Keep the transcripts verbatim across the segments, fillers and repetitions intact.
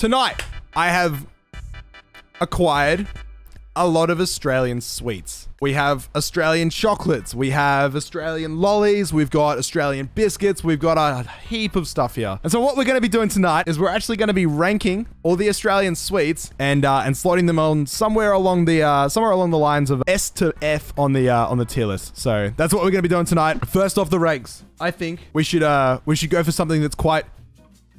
Tonight, I have acquired a lot of Australian sweets. We have Australian chocolates. We have Australian lollies. We've got Australian biscuits. We've got a heap of stuff here. And so what we're going to be doing tonight is we're actually going to be ranking all the Australian sweets and uh, and slotting them on somewhere along the uh, somewhere along the lines of S to F on the uh, on the tier list. So that's what we're going to be doing tonight. First off the ranks, I think we should uh, we should go for something that's quite.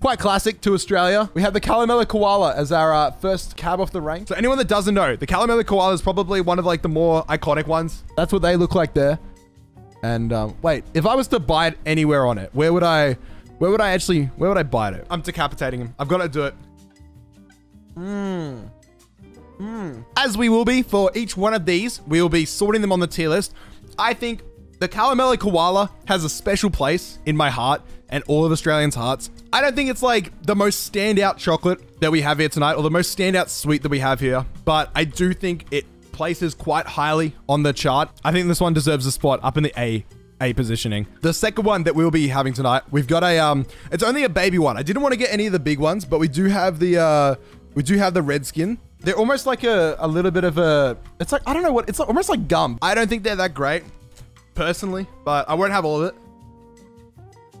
Quite classic to Australia. We have the Caramello Koala as our uh, first cab off the rank. So anyone that doesn't know, the Caramello Koala is probably one of like the more iconic ones. That's what they look like there. And um, wait, if I was to bite anywhere on it, where would I, where would I actually, where would I bite it? I'm decapitating him. I've got to do it. Mmm. Mmm. As we will be for each one of these, we will be sorting them on the tier list. I think the Caramello Koala has a special place in my heart and all of Australians' hearts. I don't think it's like the most standout chocolate that we have here tonight or the most standout sweet that we have here, but I do think it places quite highly on the chart. I think this one deserves a spot up in the A, A positioning. The second one that we'll be having tonight, we've got a, um, it's only a baby one. I didn't want to get any of the big ones, but we do have the, uh, we do have the Redskin. They're almost like a, a little bit of a, it's like, I don't know what, it's like, almost like gum. I don't think they're that great. Personally, but I won't have all of it.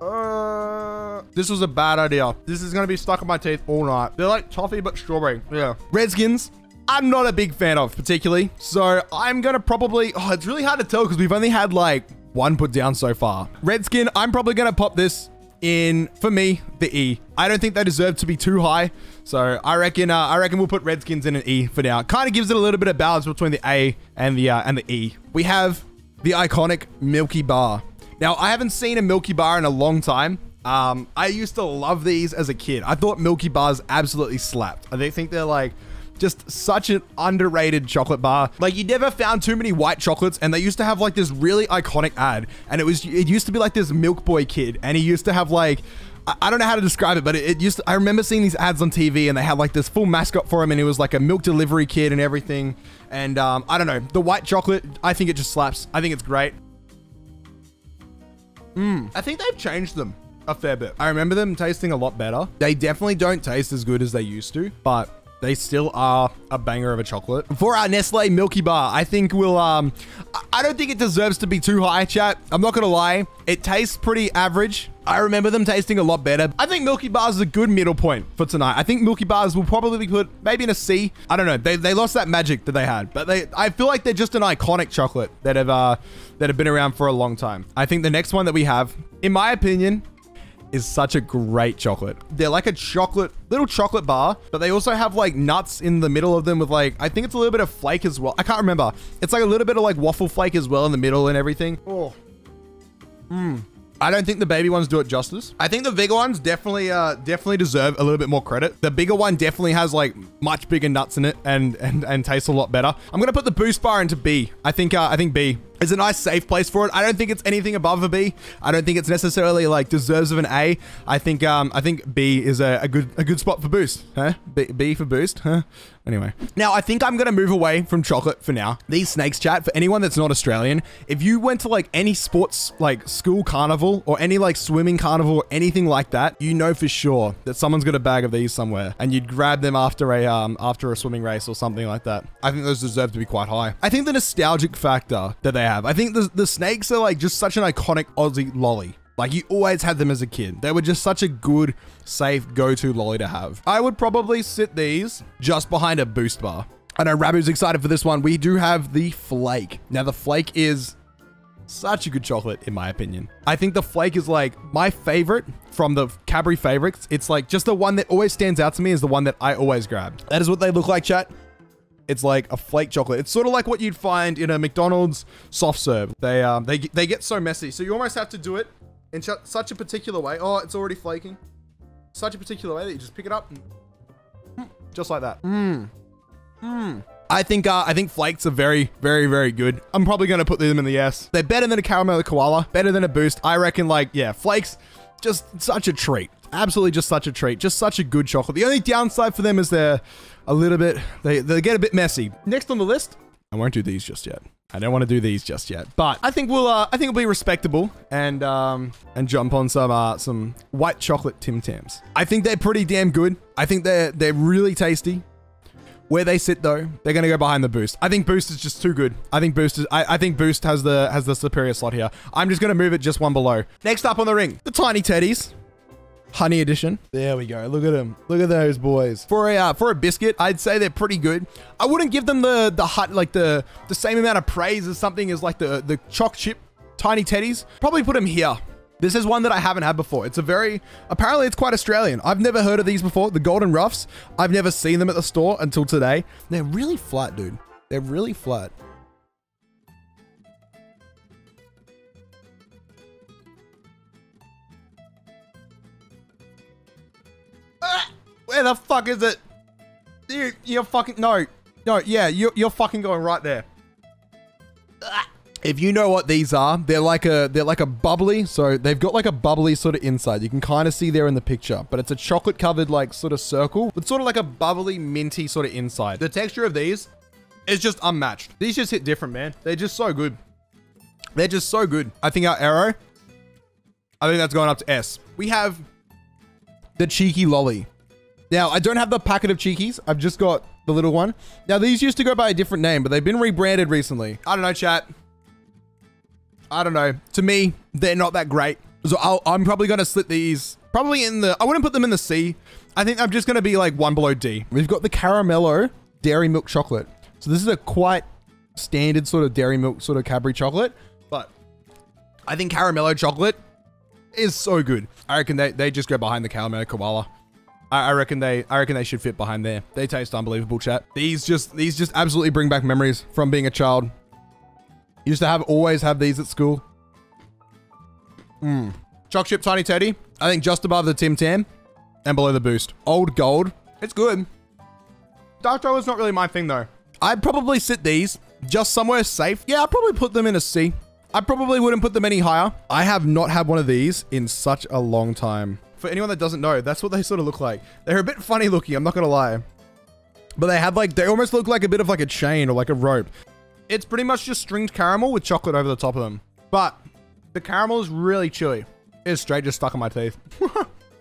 Uh, this was a bad idea. This is going to be stuck in my teeth all night. They're like toffee, but strawberry. Yeah. Redskins, I'm not a big fan of particularly. So I'm going to probably, oh, it's really hard to tell because we've only had like one put down so far. Redskin, I'm probably going to pop this in, for me, the E. I don't think they deserve to be too high. So I reckon, uh, I reckon we'll put Redskins in an E for now. Kind of gives it a little bit of balance between the A and the, uh, and the E. We have the iconic Milky Bar. Now, I haven't seen a Milky Bar in a long time. Um, I used to love these as a kid. I thought Milky Bars absolutely slapped. I think they're like just such an underrated chocolate bar. Like you never found too many white chocolates, and they used to have like this really iconic ad, and it was it used to be like this milk boy kid, and he used to have like, I don't know how to describe it, but it, it used to, I remember seeing these ads on T V and they had like this full mascot for him and he was like a milk delivery kid and everything. And um, I don't know, the white chocolate, I think it just slaps. I think it's great. Mm. I think they've changed them a fair bit. I remember them tasting a lot better. They definitely don't taste as good as they used to, but they still are a banger of a chocolate. For our Nestlé Milky Bar, I think we'll, um, I don't think it deserves to be too high, chat. I'm not gonna lie. It tastes pretty average. I remember them tasting a lot better. I think Milky Bars is a good middle point for tonight. I think Milky Bars will probably be put maybe in a C. I don't know. They, they lost that magic that they had, but they, I feel like they're just an iconic chocolate that have, uh, that have been around for a long time. I think the next one that we have, in my opinion, is such a great chocolate. They're like a chocolate, little chocolate bar, but they also have like nuts in the middle of them with like, I think it's a little bit of flake as well. I can't remember. It's like a little bit of like waffle flake as well in the middle and everything. Oh, mm. I don't think the baby ones do it justice. I think the bigger ones definitely, uh, definitely deserve a little bit more credit. The bigger one definitely has like much bigger nuts in it and, and, and tastes a lot better. I'm going to put the Boost Bar into B. I think, uh, I think B. It's a nice safe place for it. I don't think it's anything above a B. I don't think it's necessarily like deserves of an A. I think um, I think B is a, a good a good spot for Boost. Huh? B, B for Boost. Huh? Anyway. Now, I think I'm going to move away from chocolate for now. These snakes, chat, for anyone that's not Australian, if you went to like any sports, like school carnival or any like swimming carnival or anything like that, you know for sure that someone's got a bag of these somewhere and you'd grab them after a, um, after a swimming race or something like that. I think those deserve to be quite high. I think the nostalgic factor that they have. I think the, the snakes are like just such an iconic Aussie lolly. Like you always had them as a kid. They were just such a good, safe go-to lolly to have. I would probably sit these just behind a Boost Bar. I know Rabu's excited for this one. We do have the Flake. Now the Flake is such a good chocolate in my opinion. I think the Flake is like my favorite from the Cadbury favorites. It's like just the one that always stands out to me is the one that I always grab. That is what they look like, chat. It's like a flake chocolate. It's sort of like what you'd find in a McDonald's soft serve. They um, they, they get so messy. So you almost have to do it in such a particular way. Oh, it's already flaking. Such a particular way that you just pick it up. And just like that. Mm. Mm. I think uh, I think Flakes are very, very, very good. I'm probably going to put them in the S. They're better than a Caramello Koala. Better than a Boost. I reckon like, yeah, Flakes, just such a treat. Absolutely just such a treat. Just such a good chocolate. The only downside for them is they're a little bit, they, they get a bit messy. Next on the list, I won't do these just yet. I don't want to do these just yet, but I think we'll, uh, I think it'll be respectable and, um, and jump on some, uh, some white chocolate Tim Tams. I think they're pretty damn good. I think they're, they're really tasty. Where they sit though, they're going to go behind the Boost. I think Boost is just too good. I think Boost is, I, I think Boost has the, has the superior slot here. I'm just going to move it just one below. Next up on the ring, the Tiny Teddies. Honey edition. There we go. Look at them. Look at those boys. For a uh, for a biscuit, I'd say they're pretty good. I wouldn't give them the the hut like the the same amount of praise as something as like the the choc chip Tiny Teddies. Probably put them here. This is one that I haven't had before. It's a very apparently it's quite Australian. I've never heard of these before. The Golden Ruffs. I've never seen them at the store until today. They're really flat, dude. They're really flat. Where the fuck is it? You, you're fucking, no, no, yeah, you're, you're fucking going right there. If you know what these are, they're like a, they're like a bubbly, so they've got like a bubbly sort of inside. You can kind of see there in the picture, but it's a chocolate covered like sort of circle, but sort of like a bubbly minty sort of inside. The texture of these is just unmatched. These just hit different, man. They're just so good. They're just so good. I think our Aero, I think that's going up to S. We have the Cheeky Lolly. Now, I don't have the packet of Cheekies. I've just got the little one. Now, these used to go by a different name, but they've been rebranded recently. I don't know, chat. I don't know. To me, they're not that great. So I'll, I'm probably going to slit these probably in the... I wouldn't put them in the C. I think I'm just going to be like one below D. We've got the Caramello Dairy Milk Chocolate. So this is a quite standard sort of Dairy Milk sort of Cadbury chocolate, but I think Caramello chocolate is so good. I reckon they, they just go behind the Caramello Koala. I reckon they, I reckon they should fit behind there. They taste unbelievable, chat. These just, these just absolutely bring back memories from being a child. Used to have, always have these at school. Mmm. Choc chip Tiny Teddy. I think just above the Tim Tam and below the Boost. Old Gold. It's good. Dark chocolate's not really my thing though. I'd probably sit these just somewhere safe. Yeah, I'd probably put them in a C. I probably wouldn't put them any higher. I have not had one of these in such a long time. For anyone that doesn't know, that's what they sort of look like. They're a bit funny looking, I'm not gonna lie. But they have like, they almost look like a bit of like a chain or like a rope. It's pretty much just stringed caramel with chocolate over the top of them. But the caramel is really chewy. It's straight just stuck in my teeth.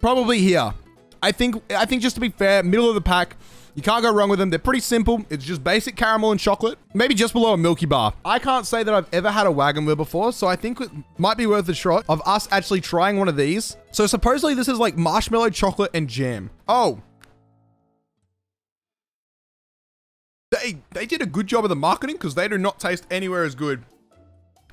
Probably here. I think, I think just to be fair, middle of the pack, you can't go wrong with them. They're pretty simple. It's just basic caramel and chocolate. Maybe just below a Milky Bar. I can't say that I've ever had a Wagon Wheel before, so I think it might be worth a shot of us actually trying one of these. So supposedly this is like marshmallow, chocolate, and jam. Oh. They, they did a good job of the marketing because they do not taste anywhere as good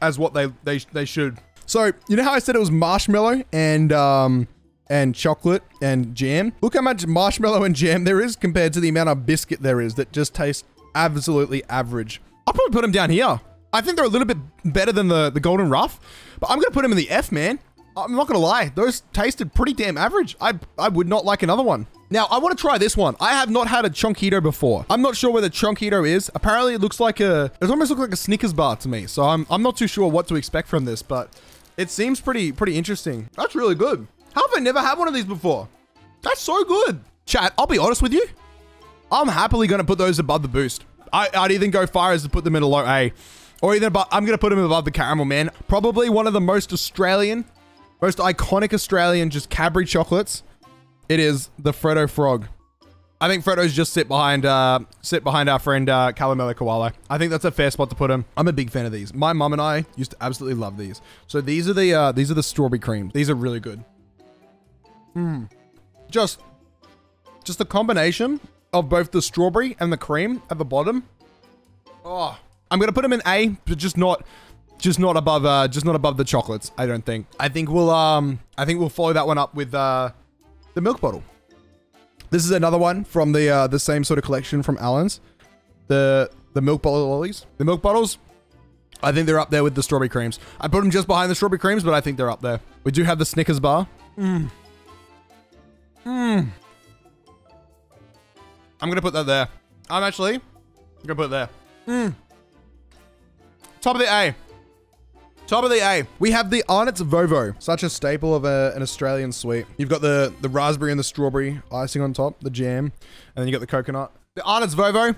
as what they, they, they should. So, you know how I said it was marshmallow and... um. and chocolate and jam. Look how much marshmallow and jam there is compared to the amount of biscuit there is that just tastes absolutely average. I'll probably put them down here. I think they're a little bit better than the, the Golden Ruff, but I'm gonna put them in the F, man. I'm not gonna lie. Those tasted pretty damn average. I, I would not like another one. Now, I wanna try this one. I have not had a Chonkito before. I'm not sure where the Chonkito is. Apparently it looks like a, it almost looks like a Snickers bar to me. So I'm, I'm not too sure what to expect from this, but it seems pretty, pretty interesting. That's really good. How have I never had one of these before? That's so good. Chat, I'll be honest with you. I'm happily going to put those above the Boost. I, I'd even go far as to put them in a low A. Or even above, I'm going to put them above the caramel, man. Probably one of the most Australian, most iconic Australian just Cadbury chocolates. It is the Freddo Frog. I think Freddo's just sit behind uh, sit behind our friend uh, Caramello Koala. I think that's a fair spot to put him. I'm a big fan of these. My mum and I used to absolutely love these. So these are the, uh, these are the strawberry creams. These are really good. Mm. Just, just the combination of both the strawberry and the cream at the bottom. Oh, I'm going to put them in A, but just not, just not above, uh, just not above the chocolates. I don't think, I think we'll, um, I think we'll follow that one up with, uh, the milk bottle. This is another one from the, uh, the same sort of collection from Allen's, the, the milk bottle lollies, the milk bottles. I think they're up there with the strawberry creams. I put them just behind the strawberry creams, but I think they're up there. We do have the Snickers bar. Mm. Mmm. I'm going to put that there. I'm actually going to put it there. Mmm. Top of the A. Top of the A. We have the Arnott's Vovo. Such a staple of a, an Australian sweet. You've got the, the raspberry and the strawberry icing on top, the jam, and then you got the coconut. The Arnott's Vovo.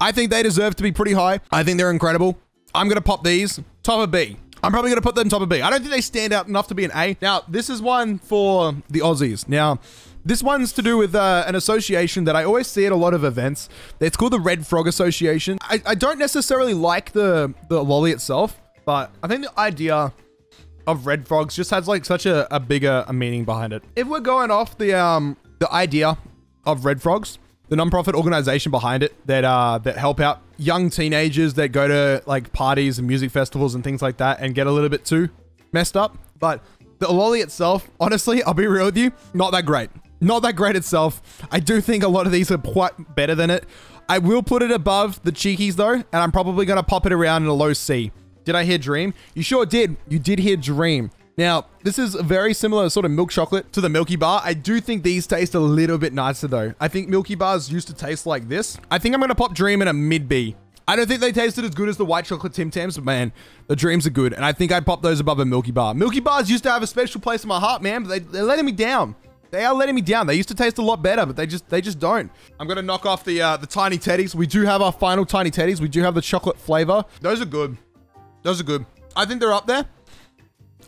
I think they deserve to be pretty high. I think they're incredible. I'm going to pop these top of B. I'm probably going to put them top of B. I don't think they stand out enough to be an A. Now, this is one for the Aussies. Now, this one's to do with uh, an association that I always see at a lot of events. It's called the Red Frog Association. I, I don't necessarily like the, the lolly itself, but I think the idea of Red Frogs just has like such a, a bigger a meaning behind it. If we're going off the, um, the idea of Red Frogs, the nonprofit organization behind it that uh, that help out young teenagers that go to like parties and music festivals and things like that and get a little bit too messed up. But the lolly itself, honestly, I'll be real with you, not that great. Not that great itself. I do think a lot of these are quite better than it. I will put it above the Cheekies though, and I'm probably gonna pop it around in a low C. Did I hear Dream? You sure did. You did hear Dream. Now, this is a very similar sort of milk chocolate to the Milky Bar. I do think these taste a little bit nicer though. I think Milky Bars used to taste like this. I think I'm gonna pop Dream in a mid B. I don't think they tasted as good as the white chocolate Tim Tams, but man, the Dreams are good. And I think I'd pop those above a Milky Bar. Milky Bars used to have a special place in my heart, man, but they, they're letting me down. They are letting me down. They used to taste a lot better, but they just they just don't. I'm gonna knock off the uh, the Tiny Teddies. We do have our final Tiny Teddies. We do have the chocolate flavor. Those are good. Those are good. I think they're up there.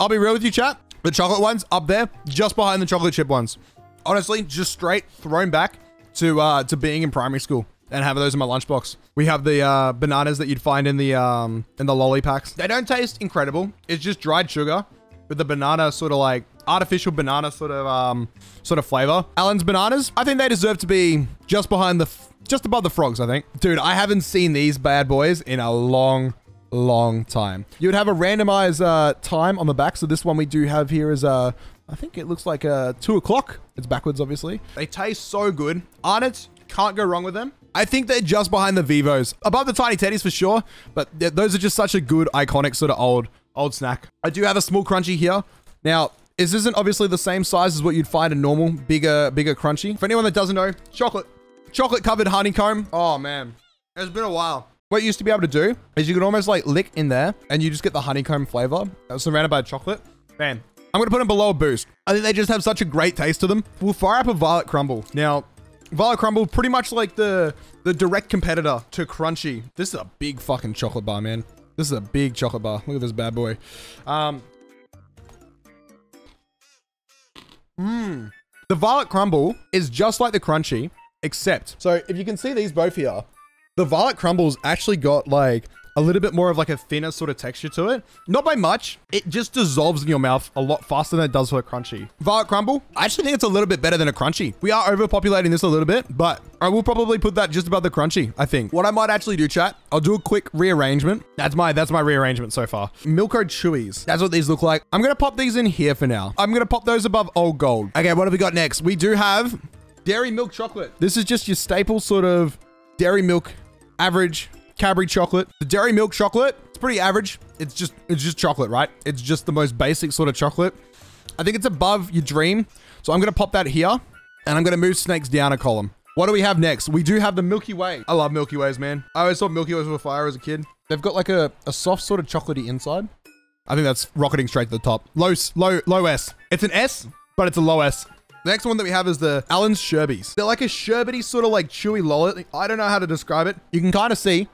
I'll be real with you, chat. The chocolate ones up there, just behind the chocolate chip ones. Honestly, just straight thrown back to uh, to being in primary school and having those in my lunchbox. We have the uh, bananas that you'd find in the um, in the lolly packs. They don't taste incredible. It's just dried sugar with the banana sort of like artificial banana sort of um sort of flavor. Allen's bananas, I think they deserve to be just behind the f just above the frogs. I think, dude, I haven't seen these bad boys in a long long time. You would have a randomized uh time on the back, so this one we do have here is uh I think it looks like uh two o'clock. It's backwards, obviously. They taste so good. Arnott's, can't go wrong with them. I think they're just behind the Vivos, above the Tiny Teddies for sure, but those are just such a good iconic sort of old Old snack. I do have a small Crunchy here. Now, this isn't obviously the same size as what you'd find a normal, bigger, bigger Crunchy. For anyone that doesn't know, chocolate. Chocolate covered honeycomb. Oh man, it's been a while. What you used to be able to do is you could almost like lick in there and you just get the honeycomb flavor surrounded by chocolate. Man, I'm gonna put them below a Boost. I think they just have such a great taste to them. We'll fire up a Violet Crumble. Now, Violet Crumble, pretty much like the, the direct competitor to Crunchy. This is a big fucking chocolate bar, man. This is a big chocolate bar. Look at this bad boy. Um, mm. The Violet Crumble is just like the Crunchy, except, so if you can see these both here, the Violet Crumble's actually got like a little bit more of like a thinner sort of texture to it. Not by much. It just dissolves in your mouth a lot faster than it does for a Crunchy. Violet Crumble, I actually think it's a little bit better than a Crunchy. We are overpopulating this a little bit, but I will probably put that just above the Crunchy, I think. What I might actually do, chat, I'll do a quick rearrangement. That's my that's my rearrangement so far. Milko Chewies. That's what these look like. I'm going to pop these in here for now. I'm going to pop those above Old Gold. Okay, what have we got next? We do have Dairy Milk Chocolate. This is just your staple sort of Dairy Milk average Cadbury chocolate. The Dairy Milk chocolate, it's pretty average. It's just, it's just chocolate, right? It's just the most basic sort of chocolate. I think it's above your Dream. So I'm gonna pop that here and I'm gonna move Snakes down a column. What do we have next? We do have the Milky Way. I love Milky Ways, man. I always thought Milky Ways were fire as a kid. They've got like a, a soft sort of chocolatey inside. I think that's rocketing straight to the top. Low, low, low S. It's an S, but it's a low S. The next one that we have is the Allen's Sherbys. They're like a sherbety sort of like chewy lolly. I don't know how to describe it. You can kind of see.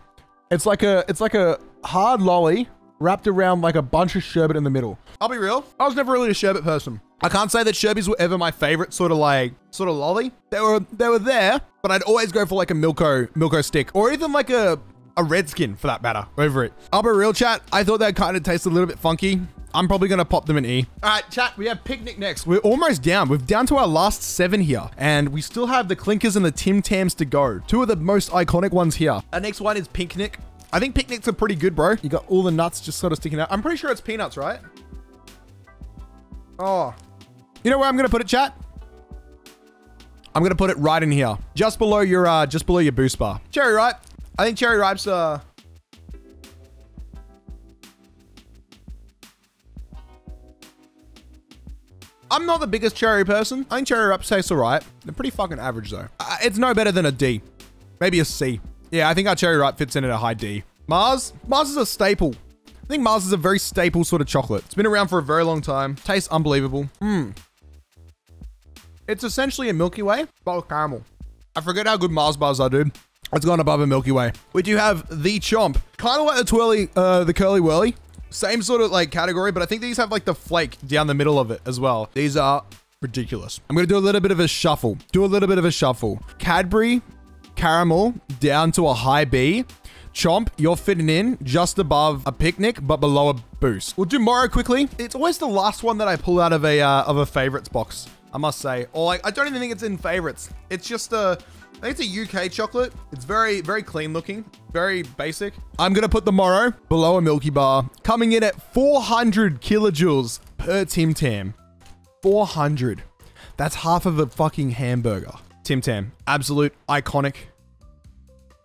It's like a, it's like a hard lolly wrapped around like a bunch of sherbet in the middle. I'll be real. I was never really a sherbet person. I can't say that Sherbys were ever my favorite sort of like, sort of lolly. They were, they were there, but I'd always go for like a Milko, Milko stick or even like a, a Redskin for that matter over it. I'll be real, chat. I thought that kind of tasted a little bit funky. I'm probably gonna pop them an E. All right, chat, we have Picnic next. We're almost down. We're down to our last seven here. And we still have the Clinkers and the TimTams to go. Two of the most iconic ones here. Our next one is Picnic. I think Picnics are pretty good, bro. You got all the nuts just sort of sticking out. I'm pretty sure it's peanuts, right? Oh. You know where I'm gonna put it, chat? I'm gonna put it right in here. Just below your, uh, just below your Boost bar. Cherry Ripe. I think Cherry Ripe's, uh... I'm not the biggest cherry person. I think Cherry Ripe's taste all right. They're pretty fucking average though. Uh, it's no better than a D. Maybe a C. Yeah, I think our Cherry Ripe fits in at a high D. Mars? Mars is a staple. I think Mars is a very staple sort of chocolate. It's been around for a very long time. Tastes unbelievable. Mmm. It's essentially a Milky Way, but with caramel. I forget how good Mars bars are, dude. It's gone above a Milky Way. We do have the Chomp. Kind of like the twirly, uh, the curly whirly. Same sort of like category, but I think these have like the flake down the middle of it as well. These are ridiculous. I'm gonna do a little bit of a shuffle. Do a little bit of a shuffle. Cadbury, caramel, down to a high B. Chomp, you're fitting in just above a Picnic, but below a Boost. We'll do Moro quickly. It's always the last one that I pull out of a uh, of a favorites box, I must say. Or like, I don't even think it's in favorites. It's just a, I think it's a U K chocolate. It's very, very clean looking, very basic. I'm gonna put the Moro below a Milky Bar, coming in at four hundred kilojoules per Tim Tam. four hundred. That's half of a fucking hamburger. Tim Tam, absolute iconic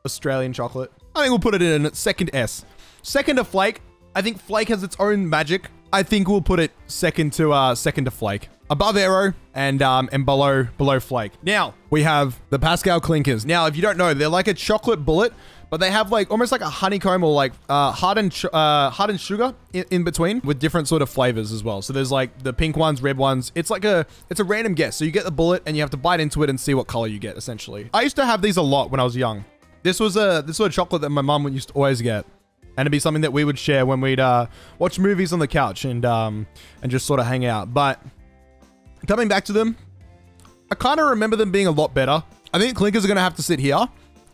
Australian chocolate. I think we'll put it in at second S. Second to Flake. I think Flake has its own magic. I think we'll put it second to uh, second to Flake. Above Aero and um, and below below Flake. Now we have the Pascal clinkers. Now, if you don't know, they're like a chocolate bullet, but they have like almost like a honeycomb or like uh, hardened uh, hardened sugar in, in between with different sort of flavors as well. So there's like the pink ones, red ones. It's like a it's a random guess. So you get the bullet and you have to bite into it and see what color you get. Essentially, I used to have these a lot when I was young. This was a this was a chocolate that my mom used to always get. And it'd be something that we would share when we'd uh, watch movies on the couch and um, and just sort of hang out. But coming back to them, I kind of remember them being a lot better. I think clinkers are going to have to sit here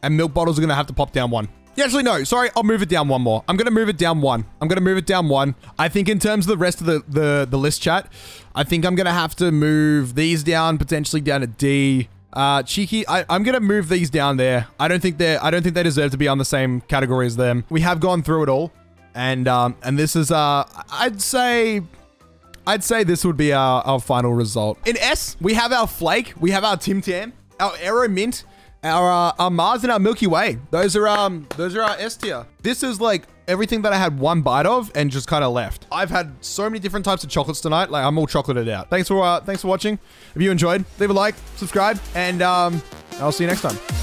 and milk bottles are going to have to pop down one. Yeah, actually, no, sorry. I'll move it down one more. I'm going to move it down one. I'm going to move it down one. I think in terms of the rest of the, the, the list chat, I think I'm going to have to move these down, potentially down to D. Uh, Cheeky, I, I'm gonna move these down there. I don't think they're, I don't think they deserve to be on the same category as them. We have gone through it all, and um, and this is uh, I'd say, I'd say this would be our, our final result. In S, we have our Flake, we have our Tim Tam, our Aero Mint, our uh, our Mars, and our Milky Way. Those are um, those are our S tier. This is like everything that I had one bite of and just kind of left. I've had so many different types of chocolates tonight. Like, I'm all chocolated out. Thanks for, uh, thanks for watching. If you enjoyed, leave a like, subscribe, and um, I'll see you next time.